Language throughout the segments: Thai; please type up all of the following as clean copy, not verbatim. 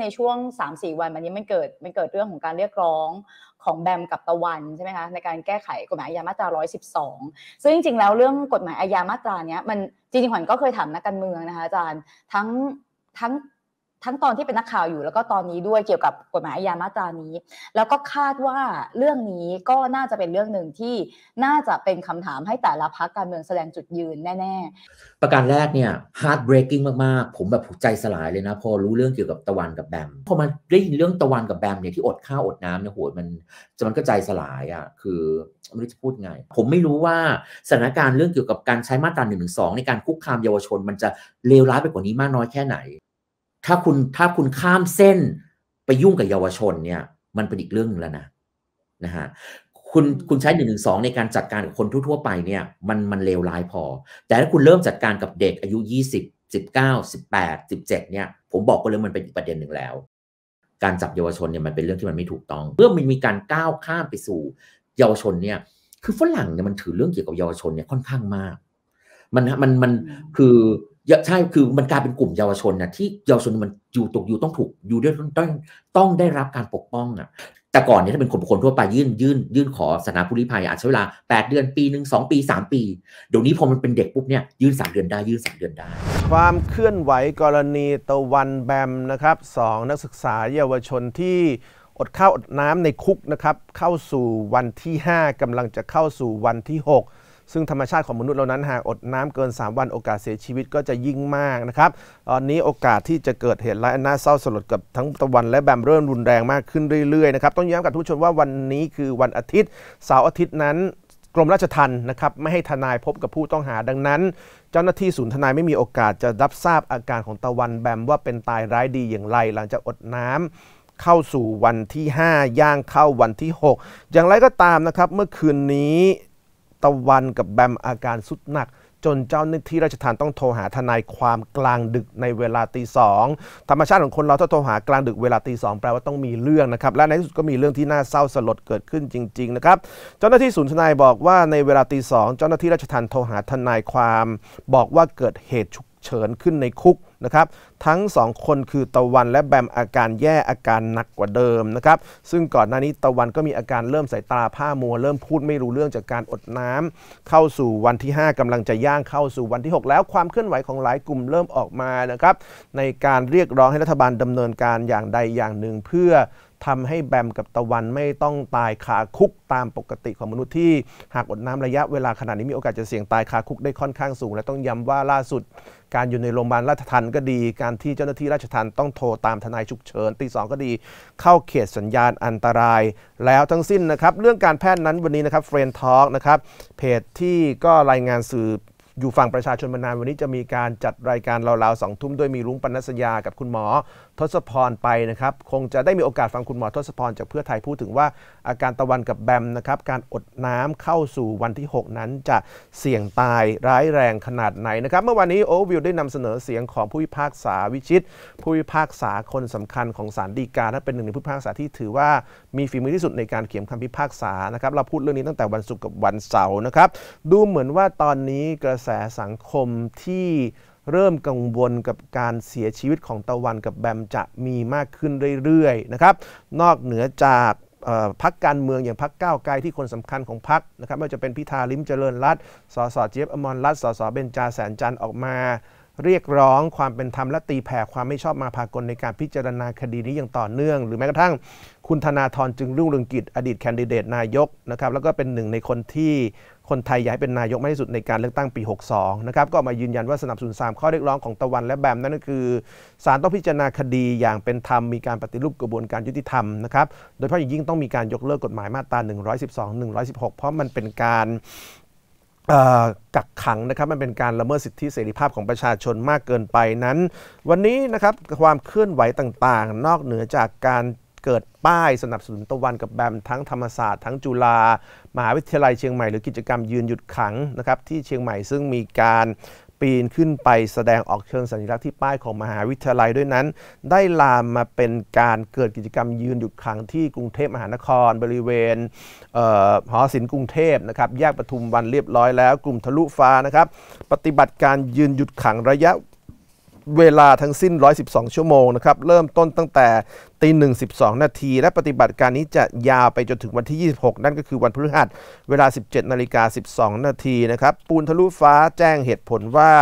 ในช่วง 3-4 วันมานี้มันเกิดเรื่องของการเรียกร้องของแบมกับตะวันใช่ไหมคะในการแก้ไขกฎหมายอาญามาตรา112ซึ่งจริงๆแล้วเรื่องกฎหมายอาญามาตราเนี้ยมันจริงๆขวัญก็เคยถามนักการเมืองนะคะอาจารย์ทั้งตอนที่เป็นนักข่าวอยู่แล้วก็ตอนนี้ด้วยเกี่ยวกับกฎหมายอาญามาตรานี้แล้วก็คาดว่าเรื่องนี้ก็น่าจะเป็นเรื่องหนึ่งที่น่าจะเป็นคำถามให้แต่ละพรรคการเมืองแสดงจุดยืนแน่ๆประการแรกเนี่ย heart breaking มากๆผมแบบใจสลายเลยนะพอรู้เรื่องเกี่ยวกับตะวันกับแบมพอมาได้ยินเรื่องตะวันกับแบมเนี่ยที่อดข้าวอดน้ำเนี่ยโหมันก็ใจสลายอ่ะคือไม่รู้จะพูดไงผมไม่รู้ว่าสถานการณ์เรื่องเกี่ยวกับการใช้มาตรา112ในการคุกคามเยาวชนมันจะเลวร้ายไปกว่านี้มากน้อยแค่ไหนถ้าคุณข้ามเส้นไปยุ่งกับเยาวชนเนี่ยมันเป็นอีกเรื่องนึงแล้วนะฮะคุณใช้112ในการจัดการกับคนทั่วๆไปเนี่ยมันเลวร้ายพอแต่ถ้าคุณเริ่มจัดการกับเด็กอายุ20, 19, 18, 17เนี่ยผมบอกก็เลยมันเป็นอีกประเด็นหนึ่งแล้วการจับเยาวชนเนี่ยมันเป็นเรื่องที่มันไม่ถูกต้องเมื่อมันมีการก้าวข้ามไปสู่เยาวชนเนี่ยคือฝรั่งเนี่ยมันถือเรื่องเกี่ยวกับเยาวชนเนี่ยค่อนข้างมากมันคือใช่คือมันกลายเป็นกลุ่มเยาวชนนะที่เยาวชนมันอยู่ต้องถูกอยู่ด้วยต้องได้รับการปกป้องอ่ะแต่ก่อนเนี่ยถ้าเป็นคนทั่วไปยื่นขอสถานะผู้ลี้ภัยอาจใช้เวลา8เดือนปีนึง2ปี3ปีเดี๋ยวนี้พอมันเป็นเด็กปุ๊บเนี่ยยื่น3เดือนได้ยื่น3เดือนได้ความเคลื่อนไหวกรณีตะวันแบมนะครับ2นักศึกษาเยาวชนที่อดข้าวอดน้ำในคุกนะครับเข้าสู่วันที่5กำลังจะเข้าสู่วันที่6ซึ่งธรรมชาติของมนุษย์เรานั้นหากอดน้ำเกิน3วันโอกาสเสียชีวิตก็จะยิ่งมากนะครับตอนนี้โอกาสที่จะเกิดเหตุร้ายอันน่าเศร้าสลดกับทั้งตะวันและแบมเริ่มรุนแรงมากขึ้นเรื่อยๆนะครับต้องย้ำกับทุกชนว่าวันนี้คือวันอาทิตย์เสาร์อาทิตย์นั้นกรมราชทัณฑ์นะครับไม่ให้ทนายพบกับผู้ต้องหาดังนั้นเจ้าหน้าที่ศูนย์ทนายไม่มีโอกาสจะรับทราบอาการของตะวันแบมว่าเป็นตายร้ายดีอย่างไรหลังจากอดน้ำเข้าสู่วันที่5ย่างเข้าวันที่6อย่างไรก็ตามนะครับเมื่อคืนนี้ตะวันกับแบมอาการสุดหนักจนเจ้าหน้าที่ราชทัณฑ์ต้องโทรหาทนายความกลางดึกในเวลา 2:00 น.ธรรมชาติของคนเราถ้าโทรหากลางดึกเวลา 2:00 น.แปลว่าต้องมีเรื่องนะครับและในที่สุดก็มีเรื่องที่น่าเศร้าสลดเกิดขึ้นจริงๆนะครับเจ้าหน้าที่ศูนย์ทนายบอกว่าในเวลา 2:00 น.เจ้าหน้าที่ราชทัณฑ์โทรหาทนายความบอกว่าเกิดเหตุฉุกเฉินขึ้นในคุกนะครับทั้ง2คนคือตะวันและแบมอาการแย่อาการหนักกว่าเดิมนะครับซึ่งก่อนหน้านี้ตะวันก็มีอาการเริ่มสายตาผ้ามัวเริ่มพูดไม่รู้เรื่องจากการอดน้ำเข้าสู่วันที่5กำลังจะย่างเข้าสู่วันที่6แล้วความเคลื่อนไหวของหลายกลุ่มเริ่มออกมานะครับในการเรียกร้องให้รัฐบาลดำเนินการอย่างใดอย่างหนึ่งเพื่อทำให้แบมกับตะวันไม่ต้องตายคาคุกตามปกติของมนุษย์ที่หากอดน้ำระยะเวลาขนาดนี้มีโอกาสจะเสี่ยงตายคาคุกได้ค่อนข้างสูงและต้องย้ำว่าล่าสุดการอยู่ในโรงพยาบาลราชทัณฑ์ก็ดีการที่เจ้าหน้าที่ราชทัณฑ์ต้องโทรตามทนายฉุกเฉิน 2:00 น.ก็ดีเข้าเขตสัญญาณอันตรายแล้วทั้งสิ้นนะครับเรื่องการแพทย์นั้นวันนี้นะครับ Friend Talk นะครับเพจที่ก็รายงานสื่ออยู่ฝั่งประชาชนมานานวันนี้จะมีการจัดรายการราวๆ 20:00 น.ด้วยมีรุ้งปนัสยากับคุณหมอทศพรไปนะครับคงจะได้มีโอกาสฟังคุณหมอทศพรจากเพื่อไทยพูดถึงว่าอาการตะวันกับแบมนะครับการอดน้ำเข้าสู่วันที่6นั้นจะเสี่ยงตายร้ายแรงขนาดไหนนะครับเมื่อวานนี้โอวิวได้นำเสนอเสียงของผู้พิพากษาวิชิตผู้พิพากษาคนสำคัญของศาลฎีกาเป็นหนึ่งในผู้พิพากษาที่ถือว่ามีฝีมือที่สุดในการเขียนคำพิพากษานะครับเราพูดเรื่องนี้ตั้งแต่วันศุกร์กับวันเสาร์นะครับดูเหมือนว่าตอนนี้กระแสสังคมที่เริ่มกังวลกับการเสียชีวิตของตะวันกับแบมจะมีมากขึ้นเรื่อยๆนะครับนอกเหนือจากพรรคการเมืองอย่างพรรคก้าวไกลที่คนสำคัญของพรรคนะครับไม่ว่าจะเป็นพิธาลิ้มเจริญรัตน์สสเจี๊ยบอมรรัตน์สสเบญจาแสนจันทร์ออกมาเรียกร้องความเป็นธรรมและตีแผ่ความไม่ชอบมาพากลในการพิจารณาคดีนี้อย่างต่อเนื่องหรือแม้กระทั่งคุณธนาธรจึงรุ่งเรืองกิจอดีตแคนดิเดตนายกนะครับแล้วก็เป็นหนึ่งในคนที่คนไทยอยากให้เป็นนายกมากที่สุดในการเลือกตั้งปี 62 นะครับก็มายืนยันว่าสนับสนุน3ข้อเรียกร้องของตะวันและแบมนั่นก็คือศาลต้องพิจารณาคดีอย่างเป็นธรรมมีการปฏิรูปกระบวนการยุติธรรมนะครับโดยเฉพาะอย่างยิ่งต้องมีการยกเลิกกฎหมายมาตรา 112 116 เพราะมันเป็นการกักขังนะครับมันเป็นการละเมิดสิทธิเสรีภาพของประชาชนมากเกินไปนั้นวันนี้นะครับความเคลื่อนไหวต่างๆนอกเหนือจากการเกิดป้ายสนับสนุนตะวันกับแบมทั้งธรรมศาสตร์ทั้งจุฬามหาวิทยาลัยเชียงใหม่หรือกิจกรรมยืนหยุดขังนะครับที่เชียงใหม่ซึ่งมีการปีนขึ้นไปแสดงออกเชิงสัญลักษณ์ที่ป้ายของมหาวิทยาลัยด้วยนั้นได้ลามมาเป็นการเกิดกิจกรรมยืนหยุดขังที่กรุงเทพมหานครบริเวณหอศิลป์กรุงเทพนะครับแยกปทุมวันเรียบร้อยแล้วกลุ่มทะลุฟ้านะครับปฏิบัติการยืนหยุดขังระยะ เวลาทั้งสิ้น112ชั่วโมงนะครับเริ่มต้นตั้งแต่ตี1:12 น.และปฏิบัติการนี้จะยาวไปจนถึงวันที่26นั่นก็คือวันพฤหัสเวลา 17:12 น.นะครับปูนทะลุฟ้าแจ้งเหตุผลว่า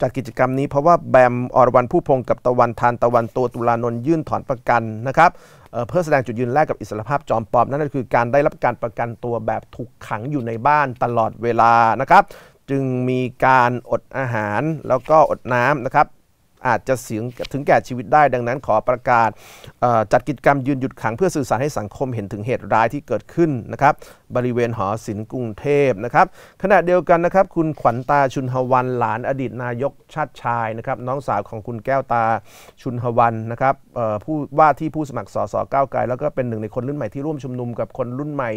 จากกิจกรรมนี้เพราะว่าแบมอรวรรณผู้พงษ์กับตะวันทานตะวันตัวตุลานนท์ยื่นถอนประกันนะครับเพื่อแสดงจุดยืนแรกกับอิสรภาพจอมปลอมนั่นก็คือการได้รับการประกันตัวแบบถูกขังอยู่ในบ้านตลอดเวลานะครับจึงมีการอดอาหารแล้วก็อดน้ำนะครับอาจจะเสี่ยงถึงแก่ชีวิตได้ดังนั้นขอประกาศจัดกิจกรรมยืนหยุดขังเพื่อสื่อสารให้สังคมเห็นถึงเหตุร้ายที่เกิดขึ้นนะครับบริเวณหอศิลป์กรุงเทพนะครับขณะเดียวกันนะครับคุณขวัญตาชุนหวันหลานอดีตนายกชาติชายนะครับน้องสาวของคุณแก้วตาชุนหวันนะครับผู้ว่าที่ผู้สมัครสสก้าวไกลแล้วก็เป็นหนึ่งในคนรุ่นใหม่ที่ร่วมชุมนุมกับคนรุ่นใหม่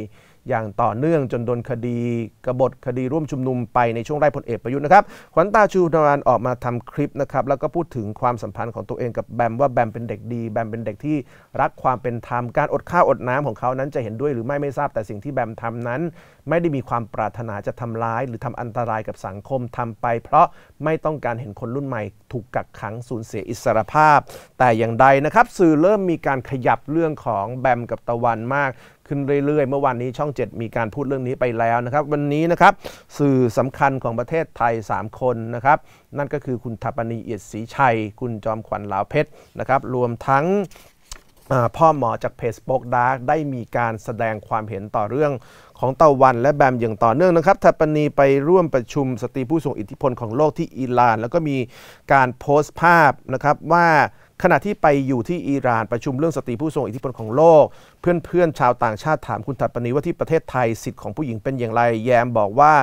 อย่างต่อเนื่องจนโดนคดีกบฏคดีร่วมชุมนุมไปในช่วงไล่พลเอกประยุทธ์นะครับขวัญตาชูนวลออกมาทำคลิปนะครับแล้วก็พูดถึงความสัมพันธ์ของตัวเองกับแบมว่าแบมเป็นเด็กดีแบมเป็นเด็กที่รักความเป็นธรรมการอดข้าวอดน้ำของเขานั้นจะเห็นด้วยหรือไม่ทราบแต่สิ่งที่แบมทำนั้นไม่ได้มีความปรารถนาจะทำร้ายหรือทำอันตรายกับสังคมทำไปเพราะไม่ต้องการเห็นคนรุ่นใหม่ถูกกักขังสูญเสียอิสรภาพแต่อย่างใดนะครับสื่อเริ่มมีการขยับเรื่องของแบมกับตะวันมากขึ้นเรื่อยๆเมื่อวานนี้ช่อง7มีการพูดเรื่องนี้ไปแล้วนะครับวันนี้นะครับสื่อสำคัญของประเทศไทย3คนนะครับนั่นก็คือคุณธปนีเอียดศรีชัยคุณจอมขวัญเหลาเพชรนะครับรวมทั้งพ่อหมอจากเพจ Spoke Dark ได้มีการแสดงความเห็นต่อเรื่องของตะวันและแบมอย่างต่อเนื่องนะครับธปนีไปร่วมประชุมสตรีผู้ทรงอิทธิพลของโลกที่อิหร่านแล้วก็มีการโพสต์ภาพนะครับว่าขณะที่ไปอยู่ที่อิหร่านประชุมเรื่องสตรีผู้ทรงอิทธิพลของโลกเพื่อนๆชาวต่างชาติถามคุณธปนีว่าที่ประเทศไทยสิทธิ์ของผู้หญิงเป็นอย่างไรแยมบอกว่า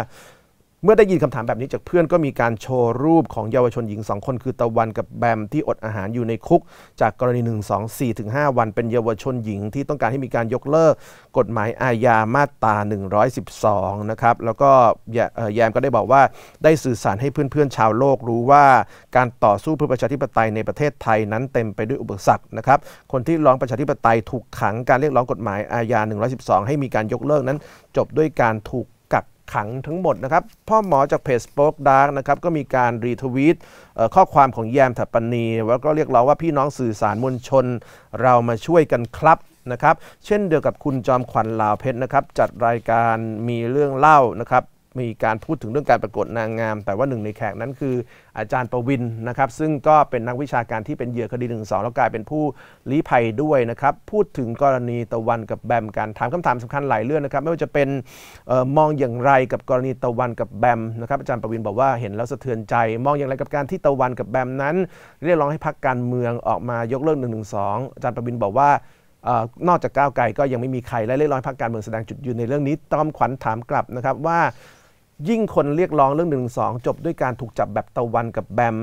เมื่อได้ยินคำถามแบบนี้จากเพื่อนก็มีการโชว์รูปของเยาวชนหญิง2คนคือตะวันกับแบมที่อดอาหารอยู่ในคุกจากกรณี124ถึง5วันเป็นเยาวชนหญิงที่ต้องการให้มีการยกเลิกกฎหมายอาญามาตรา112นะครับแล้วก็แยมก็ได้บอกว่าได้สื่อสารให้เพื่อนๆชาวโลกรู้ว่าการต่อสู้เพื่อประชาธิปไตยในประเทศไทยนั้นเต็มไปด้วยอุปสรรคนะครับคนที่ร้องประชาธิปไตยถูกขังการเรียกร้องกฎหมายอาญา112ให้มีการยกเลิกนั้นจบด้วยการถูกขังทั้งหมดนะครับพ่อหมอจากเพจ Spoke Dark นะครับก็มีการรีทวีตข้อความของแยมธปนีแล้วก็เรียกร้องว่าพี่น้องสื่อสารมวลชนเรามาช่วยกันครับนะครับเช่นเดียวกับคุณจอมขวัญเหลาเพชรนะครับจัดรายการมีเรื่องเล่านะครับมีการพูดถึงเรื่องการประกวดนางงามแต่ว่าหนึ่งในแขกนั้นคืออาจารย์ประวินนะครับซึ่งก็เป็นนักวิชาการที่เป็นเหยื่อคดี112แล้วกลายเป็นผู้ลี้ภัยด้วยนะครับพูดถึงกรณีตะวันกับแบมการถามคำถามสำคัญหลายเรื่องนะครับไม่ว่าจะเป็นมองอย่างไรกับกรณีตะวันกับแบมนะครับอาจารย์ประวินบอกว่าเห็นแล้วสะเทือนใจมองอย่างไรกับการที่ตะวันกับแบมนั้นเรียกร้องให้พรรคการเมืองออกมายกเลิก112อาจารย์ประวินบอกว่านอกจากก้าวไกลก็ยังไม่มีใครและเรียกร้องพรรคการเมืองแสดงจุดยืนในเรื่องนี้จอมขวัญถามกลับนะครับว่ายิ่งคนเรียกร้องเรื่อง112จบด้วยการถูกจับแบบตะวันกับแบม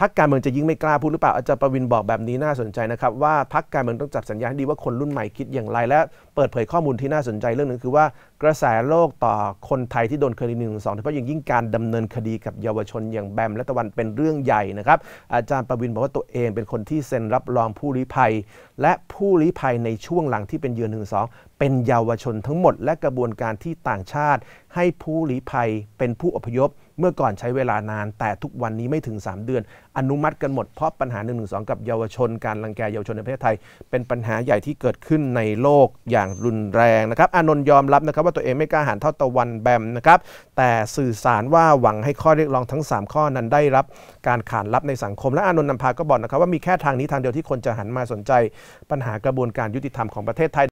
พรรคการเมืองจะยิ่งไม่กล้าพูดหรือเปล่าอาจารย์ประวินบอกแบบนี้น่าสนใจนะครับว่าพรรคการเมืองต้องจับสัญญาณดีว่าคนรุ่นใหม่คิดอย่างไรและเปิดเผยข้อมูลที่น่าสนใจเรื่องนึงคือว่ากระแสโลกต่อคนไทยที่โดนคดี112โดยเฉพาะอย่างยิ่งการดำเนินคดีกับเยาวชนอย่างแบมและตะวันเป็นเรื่องใหญ่นะครับอาจารย์ประวินบอกว่าตัวเองเป็นคนที่เซ็นรับรองผู้ลี้ภัยและผู้ลี้ภัยในช่วงหลังที่เป็นเหยื่อ112เป็นเยาวชนทั้งหมดและกระบวนการที่ต่างชาติให้ผู้ลี้ภัยเป็นผู้อพยพเมื่อก่อนใช้เวลานานแต่ทุกวันนี้ไม่ถึง3เดือนอนุมัติกันหมดเพราะปัญหา112กับเยาวชนการรังแกเยาวชนในประเทศไทยเป็นปัญหาใหญ่ที่เกิดขึ้นในโลกอย่างรุนแรงนะครับอานนท์ยอมรับนะครับว่าตัวเองไม่กล้าหาญเท่าตะวันแบมนะครับแต่สื่อสารว่าหวังให้ข้อเรียกร้องทั้ง3ข้อนั้นได้รับการขานรับในสังคมและอานนท์นำพาก็บอกนะครับว่ามีแค่ทางนี้ทางเดียวที่คนจะหันมาสนใจปัญหากระบวนการยุติธรรมของประเทศไทย